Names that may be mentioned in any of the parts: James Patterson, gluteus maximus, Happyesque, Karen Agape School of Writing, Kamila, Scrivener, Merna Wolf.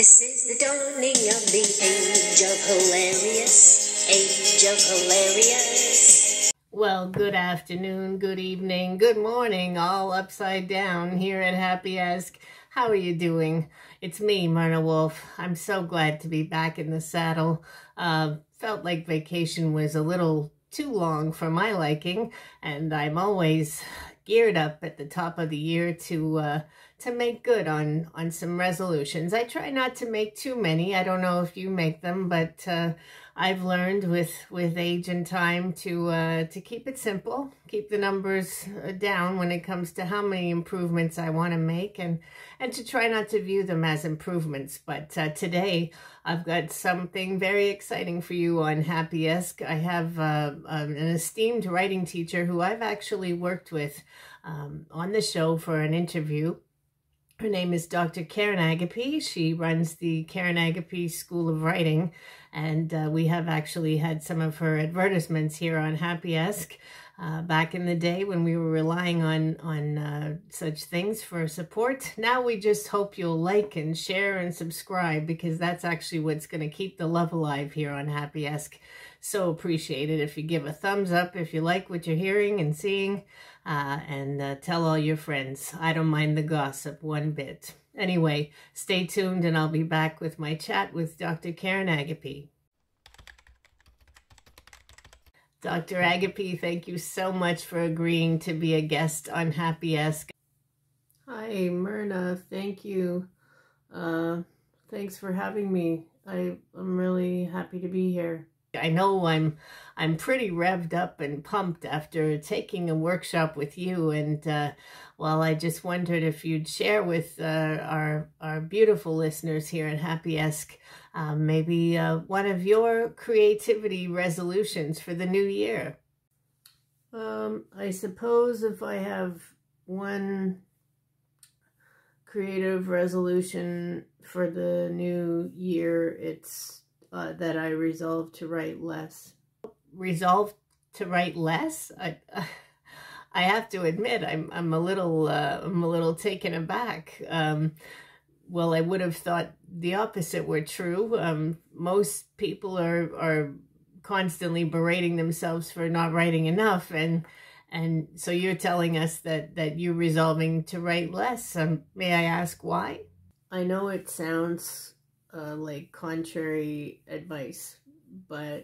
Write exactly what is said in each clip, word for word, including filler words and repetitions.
This is the dawning of the age of hilarious, age of hilarious. Well, good afternoon, good evening, good morning, all upside down here at Happyesque. How are you doing? It's me, Merna Wolf. I'm so glad to be back in the saddle. Uh, felt like vacation was a little too long for my liking, and I'm always geared up at the top of the year to uh, to make good on, on some resolutions. I try not to make too many. I don't know if you make them, but uh, I've learned with, with age and time to uh, to keep it simple, keep the numbers down when it comes to how many improvements I want to make, and, and to try not to view them as improvements. But uh, today, I've got something very exciting for you on Happyesque. I have uh, an esteemed writing teacher who I've actually worked with um, on the show for an interview. Her name is Doctor Karen Agape. She runs the Karen Agape School of Writing, and uh, we have actually had some of her advertisements here on Happyesque uh, back in the day when we were relying on, on uh, such things for support. Now we just hope you'll like and share and subscribe, because that's actually what's going to keep the love alive here on Happyesque. So appreciate it if you give a thumbs up if you like what you're hearing and seeing, uh, and uh, tell all your friends. I don't mind the gossip one bit. Anyway, stay tuned and I'll be back with my chat with Doctor Karen Agape. Doctor Agape, thank you so much for agreeing to be a guest on Happyesque. Hi, Merna. Thank you. Uh, thanks for having me. I, I'm really happy to be here. I know I'm I'm pretty revved up and pumped after taking a workshop with you, and uh, well, I just wondered if you'd share with uh, our our beautiful listeners here at Happyesque uh, maybe uh, one of your creativity resolutions for the new year. Um, I suppose if I have one creative resolution for the new year, it's Uh, that I resolved to write less. Resolved to write less? I, uh, I have to admit, I'm I'm a little uh, I'm a little taken aback. Um, well, I would have thought the opposite were true. Um, most people are are constantly berating themselves for not writing enough, and and so you're telling us that that you're resolving to write less. Um, may I ask why? I know it sounds Uh, like contrary advice, but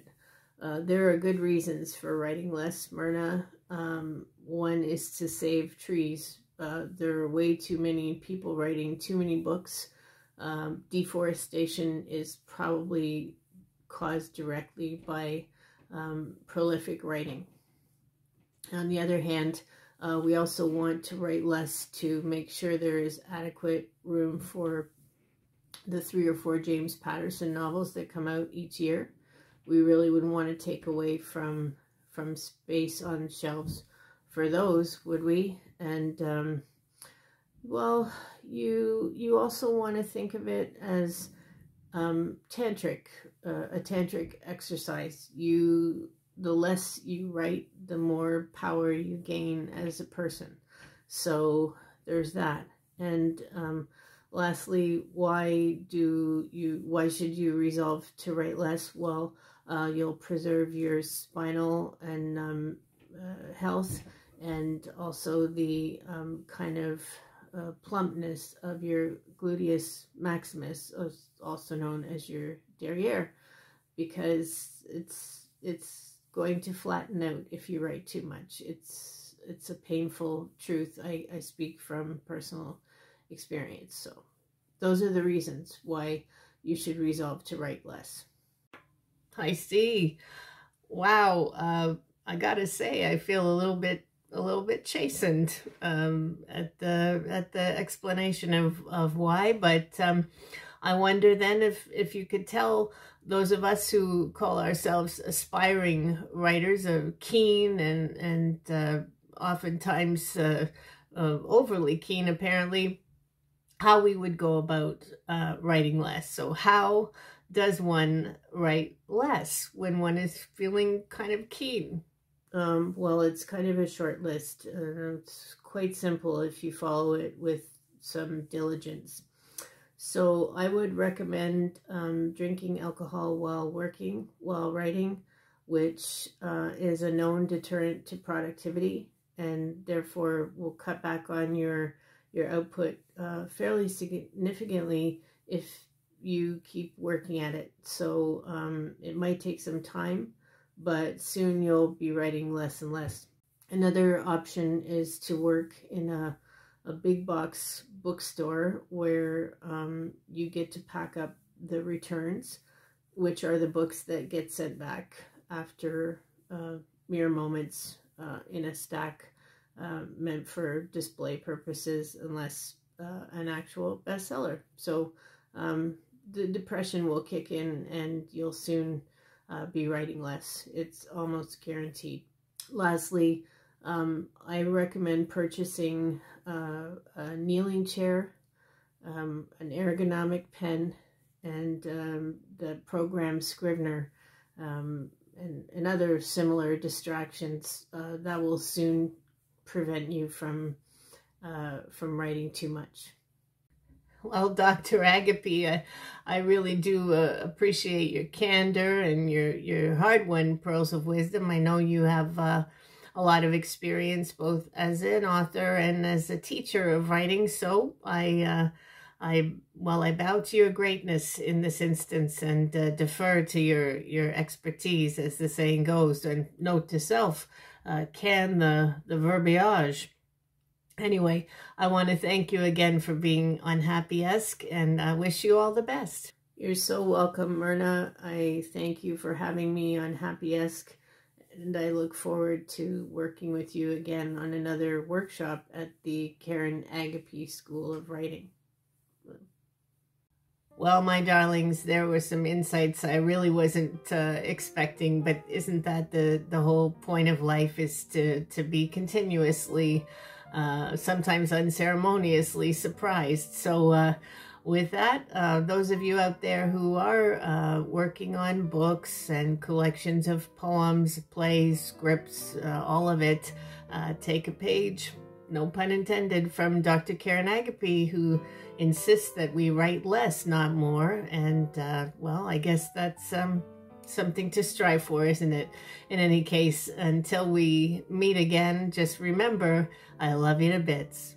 uh, there are good reasons for writing less, Merna. Um, one is to save trees. Uh, there are way too many people writing too many books. Um, deforestation is probably caused directly by um, prolific writing. On the other hand, uh, we also want to write less to make sure there is adequate room for the three or four James Patterson novels that come out each year. We really wouldn't want to take away from from space on shelves for those, would we? And um, well, you you also want to think of it as um, tantric, uh, a tantric exercise. You the less you write, the more power you gain as a person. So there's that, and. Um, Lastly, why do you? Why should you resolve to write less? Well, uh, you'll preserve your spinal and um, uh, health, and also the um, kind of uh, plumpness of your gluteus maximus, also known as your derriere, because it's it's going to flatten out if you write too much. It's it's a painful truth. I, I speak from personal experience. So those are the reasons why you should resolve to write less. I see. Wow. Uh, I gotta say, I feel a little bit, a little bit chastened um, at the at the explanation of of why. But um, I wonder then if if you could tell those of us who call ourselves aspiring writers, are keen and and uh, oftentimes uh, uh, overly keen, apparently, how we would go about uh, writing less. So how does one write less when one is feeling kind of keen? Um, well, it's kind of a short list. Uh, it's quite simple if you follow it with some diligence. So I would recommend um, drinking alcohol while working, while writing, which uh, is a known deterrent to productivity, and therefore will cut back on your your output uh, fairly significantly if you keep working at it. So um, it might take some time, but soon you'll be writing less and less. Another option is to work in a, a big box bookstore where um, you get to pack up the returns, which are the books that get sent back after uh, mere moments uh, in a stack uh, meant for display purposes, unless uh, an actual bestseller. So um, the depression will kick in and you'll soon uh, be writing less. It's almost guaranteed. Lastly, um, I recommend purchasing uh, a kneeling chair, um, an ergonomic pen, and um, the program Scrivener, um, and, and other similar distractions uh, that will soon prevent you from uh, from writing too much. Well, Doctor Agape, I, I really do uh, appreciate your candor and your, your hard-won pearls of wisdom. I know you have uh, a lot of experience both as an author and as a teacher of writing, so I, uh, I well, I bow to your greatness in this instance and uh, defer to your, your expertise, as the saying goes, and note to self, uh, can the, the verbiage. Anyway, I want to thank you again for being on Happyesque, and I wish you all the best. You're so welcome, Merna. I thank you for having me on Happyesque, and I look forward to working with you again on another workshop at the Karen Agape School of Writing. Well, my darlings, there were some insights I really wasn't uh, expecting, but isn't that the, the whole point of life, is to, to be continuously Uh, sometimes unceremoniously surprised. So uh, with that, uh, those of you out there who are uh, working on books and collections of poems, plays, scripts, uh, all of it, uh, take a page, no pun intended, from Doctor Karen Agape, who insists that we write less, not more. And uh, well, I guess that's um, something to strive for, isn't it? In any case, until we meet again, just remember, I love you to bits.